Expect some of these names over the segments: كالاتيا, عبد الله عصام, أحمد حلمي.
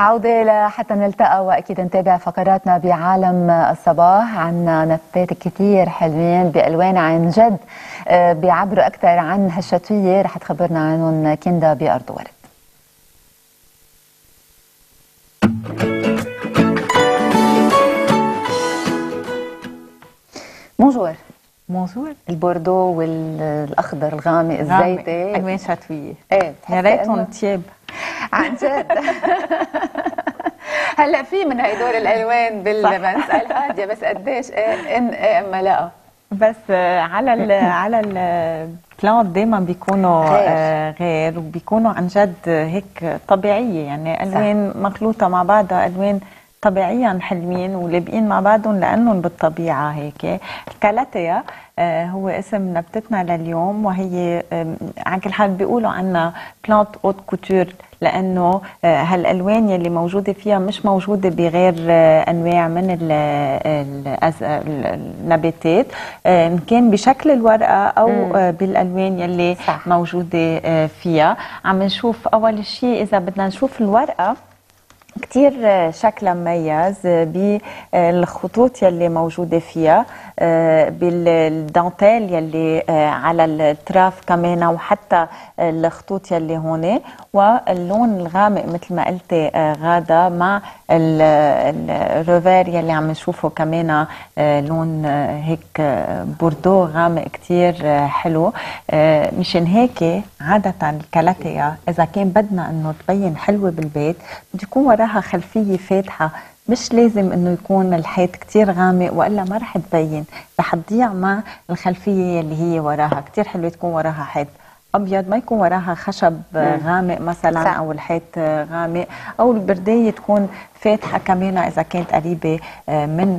عودة لحتى نلتقى واكيد نتابع فقراتنا بعالم الصباح. عنا نبات كتير حلوين بالوان عن جد بيعبروا اكثر عن هالشتويه، رح تخبرنا عنهم كندا بارض وورد. بونجور. بونجور. البوردو والاخضر الغامق الزيتي الوان شتويه. ايه يا ريتهم تياب عن جد. هلا في من هيدور الالوان بالمنسقه الهاديه، بس قديش اما لا بس على ال على البلانت دايما بيكونوا غير وبيكونوا عن جد هيك طبيعيه، يعني الوان مخلوطه مع بعضها، الوان طبيعيا حلوين ولابقين مع بعضهم لانهم بالطبيعه هيك. الكالاتيا هو اسم نبتتنا لليوم، وهي على كل حال بيقولوا عنها بلانت اوت كوتور لانه هالالوان يلي موجوده فيها مش موجوده بغير انواع من النباتات، ان كان بشكل الورقه او بالالوان يلي موجوده فيها. عم نشوف اول شيء اذا بدنا نشوف الورقه كتير شكلها مميز بالخطوط يلي موجوده فيها، بالدانتيل يلي على التراف كمان، وحتى الخطوط يلي هون، واللون الغامق مثل ما قلتي غاده مع الروفير يلي عم نشوفه كمان لون هيك بوردو غامق كتير حلو. مشان هيك عاده الكالاتيا اذا كان بدنا انه تبين حلوه بالبيت بده يكون وراها خلفيه فاتحه، مش لازم انه يكون الحيط كتير غامق والا ما رح تبين، رح تضيع مع الخلفيه اللي هي وراها. كتير حلو تكون وراها حيط ابيض، ما يكون وراها خشب غامق مثلا او الحيط غامق، او البرديه تكون فاتحه كمان اذا كانت قريبه من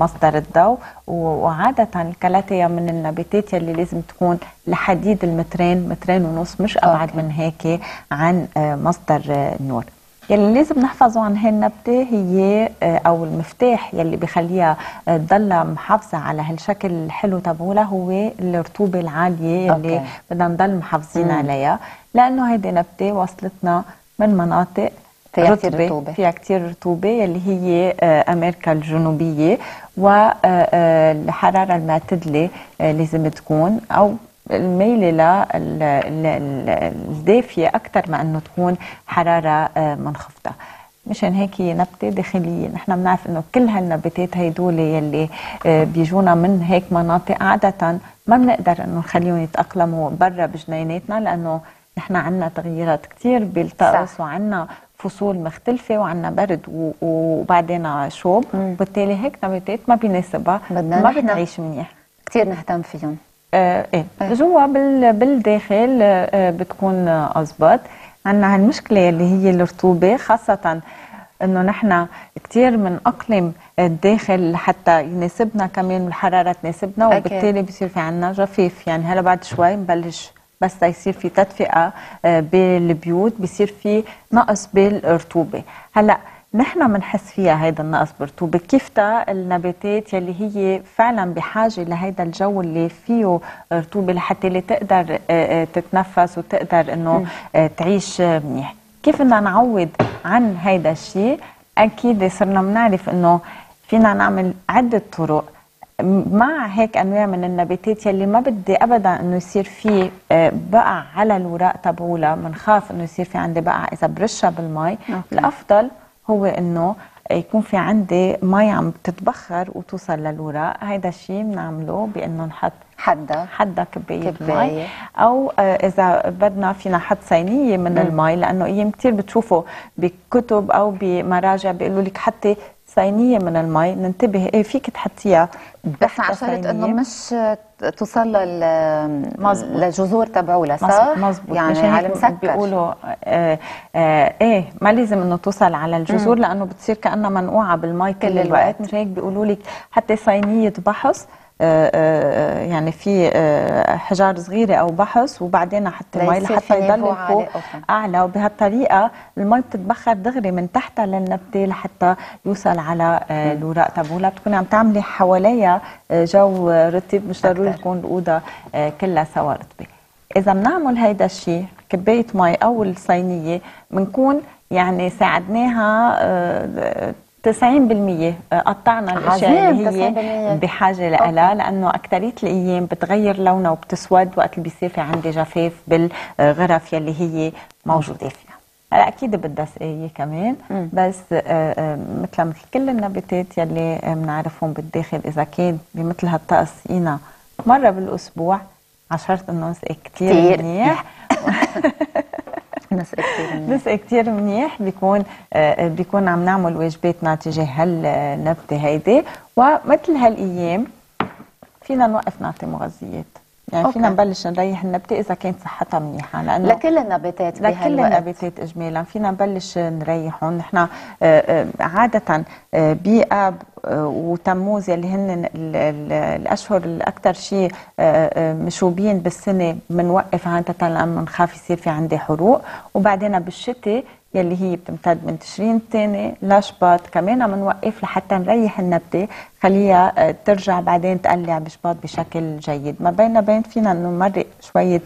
مصدر الضوء. وعاده الكالاتيا من النباتات يلي لازم تكون لحديد المترين، مترين ونص، مش ابعد من هيك عن مصدر النور. يلي لازم نحفظه عن هالنبته هي او المفتاح يلي بخليها تضلها محافظه على هالشكل الحلو تبعولها هو الرطوبه العاليه يلي بدنا نضل محافظين عليها، لانه هيدي نبته وصلتنا من مناطق فيها كتير رطوبه، فيها كتير رطوبه يلي هي امريكا الجنوبيه، والحراره المعتدله لازم تكون او الميلة للدافية أكثر ما أنه تكون حرارة منخفضة. مشان هيك نبتة داخلية. نحن بنعرف أنه كل هالنباتات هيدول يلي بيجونا من هيك مناطق عادة ما بنقدر أنه نخليهم يتأقلموا برا بجنيناتنا، لأنه نحن عنا تغييرات كتير بالطقس وعنا فصول مختلفة وعنا برد وبعدين شوب، وبالتالي هيك نباتات ما بيناسبها ما بتعيش منيح. كتير نهتم فيهم. ايه جوا بالداخل بتكون اضبط. عندنا هالمشكله اللي هي الرطوبه، خاصه انه نحن كثير من اقلم الداخل لحتى يناسبنا كمان الحراره تناسبنا، وبالتالي بصير في عندنا جفاف. يعني هلا بعد شوي نبلش بس يصير في تدفئه بالبيوت، بصير في نقص بالرطوبه. هلا نحن بنحس فيها هيدا النقص برطوبه، كيف تا النباتات يلي هي فعلا بحاجه لهيدا الجو اللي فيه رطوبه لحتى اللي تقدر تتنفس وتقدر انه تعيش منيح. كيف بدنا نعوض عن هيدا الشيء؟ اكيد صرنا بنعرف انه فينا نعمل عده طرق مع هيك انواع من النباتات يلي ما بدي ابدا انه يصير في بقع على الوراق تبعولها، بنخاف انه يصير في عندي بقع اذا برشها بالمي. الافضل هو انه يكون في عندي مي عم تتبخر وتوصل للوراق، هيدا الشيء بنعمله بانه نحط حدا كباية مي، او اذا بدنا فينا نحط صينيه من المي، لانه ايام كثير بتشوفوا بكتب او بمراجع بيقولوا لك حطي صينيه من المي. ننتبه ايه فيك تحطيها بس على شرط انه مش توصل للجذور تبعولها، صح؟ مظبوط. يعني على المسكر بيقولوا ايه ما لازم انه توصل على الجذور لانه بتصير كانها منقوعه بالمي كل الوقت. مش هيك بيقولوا لك حتى صينيه بحص، يعني في حجار صغيره او بحص وبعدين احط المي لحتى يضل فوق اعلى، وبهالطريقه المي بتتبخر دغري من تحتها للنبته لحتى يوصل على الوراق تبعولها. بتكوني عم تعملي حواليها جو رطب، مش ضروري تكون الاوضه كلها سوا رطبه. اذا بنعمل هيدا الشيء كبايه مي او الصينيه بنكون يعني ساعدناها 90%، قطعنا الاشياء اللي هي بحاجه لها، لانه اكثريه الايام بتغير لونها وبتسود وقت اللي بيصير في عندي جفاف بالغرف يلي هي موجوده فيها. هلا اكيد بدها سقايه كمان، بس مثل كل النباتات يلي بنعرفهم بالداخل، اذا كان بمثل هالطقس اسقينا مره بالاسبوع، على شرط انه نسقي كثير منيح نسقي كثير منيح بيكون عم نعمل واجباتنا تجاه هالنبته هيدي. ومثل هالايام فينا نوقف نعطي مغذيات، يعني أوكي. فينا نبلش نريح النبته اذا كانت صحتها منيحه، لانه لكل النباتات اجمالا فينا نبلش نريحهم. نحن عاده بآب وتموز يلي هن الاشهر الاكثر شيء مشوبين بالسنه، بنوقف عاده لما بنخاف يصير في عندي حروق، وبعدين بالشتاء يلي هي بتمتد من تشرين الثاني لشباط كمان بنوقف لحتى نريح النبته، خليها ترجع بعدين تقلع بشباط بشكل جيد. ما بيننا بين فينا نمرق شويه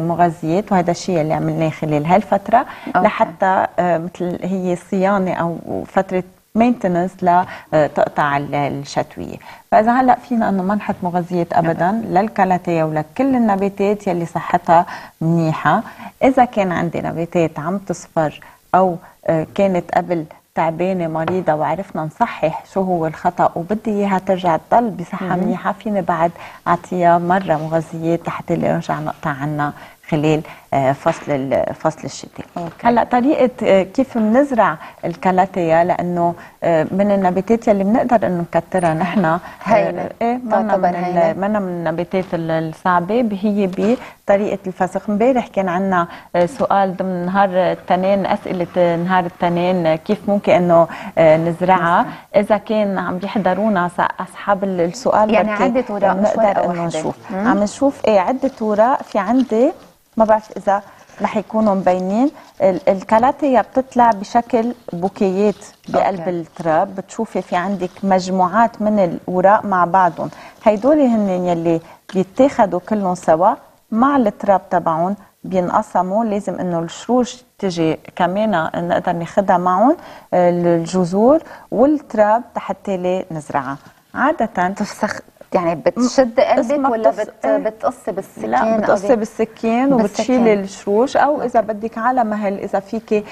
مغذيات، وهذا الشيء اللي عملناه خلال هالفتره لحتى مثل هي صيانه او فتره مينتنس لتقطع الشتويه. فاذا هلا فينا انه ما نحط مغذيات ابدا للكالاتيا ولكل النباتات يلي صحتها منيحه. اذا كان عندي نباتات عم تصفر او كانت قبل تعبانه مريضه وعرفنا نصحح شو هو الخطا وبدي اياها ترجع تضل بصحه منيحه، فينا بعد اعطيها مره مغذيات لحتى نرجع نقطع عنها خلال فصل الشتاء. هلا طريقه كيف بنزرع الكالاتيا، لانه من النباتات يلي بنقدر انه نكترها نحن، منا من النباتات الصعبه، هي بطريقه الفسخ. امبارح كان عندنا سؤال ضمن نهار التنين، اسئله نهار التنين كيف ممكن انه نزرعها. اذا كان عم يحضرونا اصحاب السؤال، يعني عده ورق نقدر انه نشوف عم نشوف عده ورق في عندي، ما بعرف إذا رح يكونوا مبينين. الكالاتيا بتطلع بشكل بوكيات بقلب التراب، بتشوفي في عندك مجموعات من الأوراق مع بعضهم، هيدول هن يلي بيتاخدوا كلهم سوا مع التراب تبعهم بينقسموا، لازم انه الشروج تجي كمان نقدر ناخدها معهم، الجذور والتراب حتى لي نزرعها. عادة تفسخ، يعني بتشد قلبك ولا بتقصي بالسكين؟ لا بتقصي بالسكين وبتشيل الشروش، او اذا بدك على مهل اذا فيكي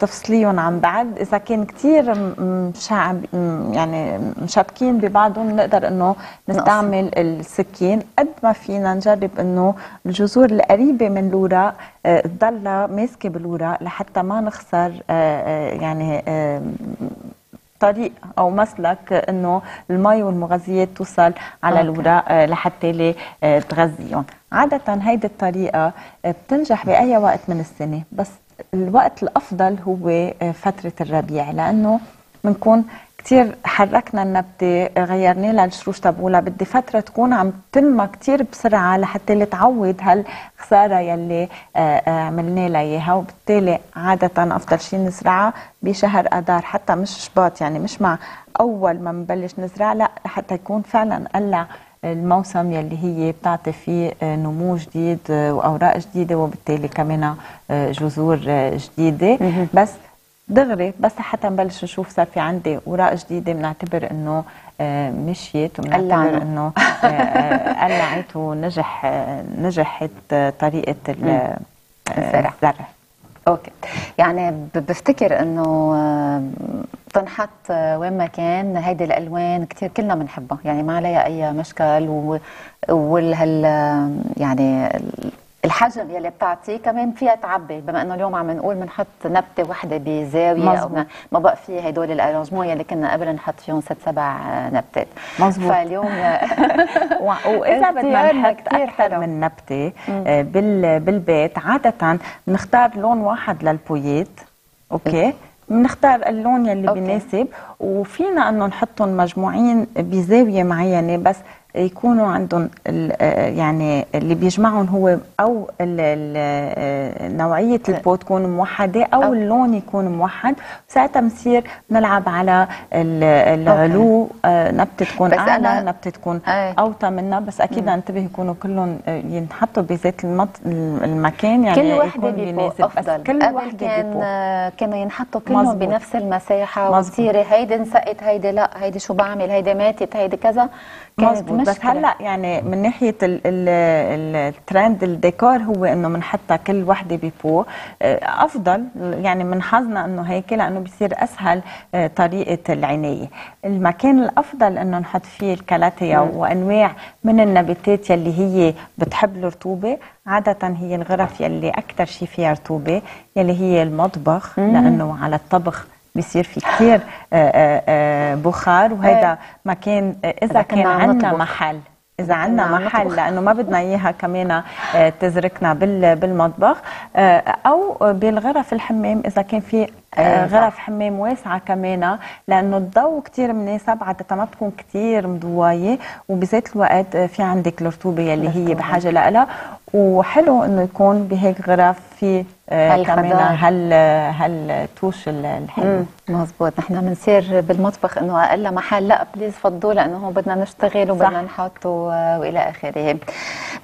تفصليهم عن بعض. اذا كان كثير يعني مشابكين ببعضهم نقدر انه نستعمل السكين. قد ما فينا نجرب انه الجذور القريبه من الوراق تضلها ماسكه بالوراق لحتى ما نخسر يعني طريق او مسلك انه المي والمغذيات توصل على الوراق لحتى لي تغذيهم. عاده هيدي الطريقه بتنجح باي وقت من السنه، بس الوقت الافضل هو فتره الربيع، لانه بنكون كثير حركنا النبته، غيرنا لها الشروش تبعولها، بدي فتره تكون عم تنمى كثير بسرعه لحتى اللي تعوض هالخساره يلي عملنا لها اياها. وبالتالي عاده افضل شيء نزرعها بشهر اذار، حتى مش شباط، يعني مش مع اول ما نبلش نزرع، لا حتى يكون فعلا قلع الموسم يلي هي بتعطي فيه نمو جديد واوراق جديده وبالتالي كمان جذور جديده. بس دغري بس حتى نبلش نشوف صار في عندي اوراق جديده، بنعتبر انه مشيت، وبنعتبر انه قلعت ونجحت طريقه الزرع. اوكي، يعني بفتكر انه تنحط وين ما كان هيدي الالوان كثير كلنا بنحبها، يعني ما عليها اي مشكل، وهال يعني الحجم يلي بتعطيه كمان فيها تعبي، بما انه اليوم عم نقول بنحط نبته وحده بزاويه او ما بقى في هدول الارانجمون يلي كنا قبل نحط فيهم 6-7 نبتات. مظبوط. فاليوم واذا بدنا نحط اكثر من نبته بالبيت، عاده بنختار لون واحد للبويات، اوكي؟ بنختار اللون يلي بيناسب، وفينا انه نحطهم مجموعين بزاويه معينه، بس يكونوا عندهم يعني اللي بيجمعهم هو او نوعيه البو تكون موحده او اللون يكون موحد، ساعتها بنصير نلعب على العلو، نبته تكون اعلى، نبته تكون اوطى منها، بس اكيد انتبه يكونوا كلهم ينحطوا بذات المكان، يعني كل وحده بيناسب افضل. كل وحده كانوا ينحطوا كلهم بنفس المساحه وتصيري هيدي انسقت هيدي لا هيدي شو بعمل هيدي ماتت هيدي كذا، كانت مشكلة. بس هلا يعني من ناحيه الترند الديكور هو انه بنحطها كل وحده ببو افضل، يعني من حظنا انه هيك لانه بيصير اسهل طريقه العنايه. المكان الافضل انه نحط فيه الكالاتيا وانواع من النباتات يلي هي بتحب الرطوبه، عادة هي الغرف يلي أكثر شيء فيها رطوبة، يلي هي المطبخ، لأنه على الطبخ بيصير في كثير بخار، وهذا مكان إذا كان عندنا محل، إذا عندنا محل، لأنه ما بدنا إياها كمان تزركنا بالمطبخ، أو بالغرف الحمام إذا كان في غرف حمام واسعه كمان، لانه الضوء كثير مناسب، عاده ما بتكون كثير مضوايه، وبذات الوقت في عندك الرطوبه يلي هي بحاجه لها، وحلو انه يكون بهيك غرف في كمان هالتوش الحلو. مزبوط، نحن بنصير بالمطبخ انه اقل محل، لا بليز فضوا لانه هون بدنا نشتغل وبدنا نحط والى اخره.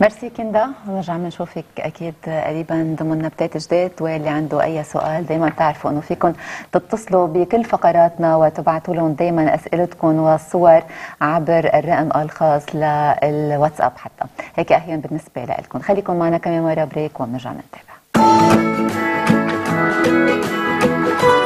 ميرسي كندا، ونرجع بنشوفك اكيد قريبا ضمن نبتات جداد، واللي عنده اي سؤال دائما بتعرفوا انه فيكم تتصلوا بكل فقراتنا وتبعتوا لهم دائما اسئلتكم والصور عبر الرقم الخاص للواتساب، حتى هيك اهين بالنسبه لكم. خليكم معنا كمان مره بريك وبنرجع نتابع.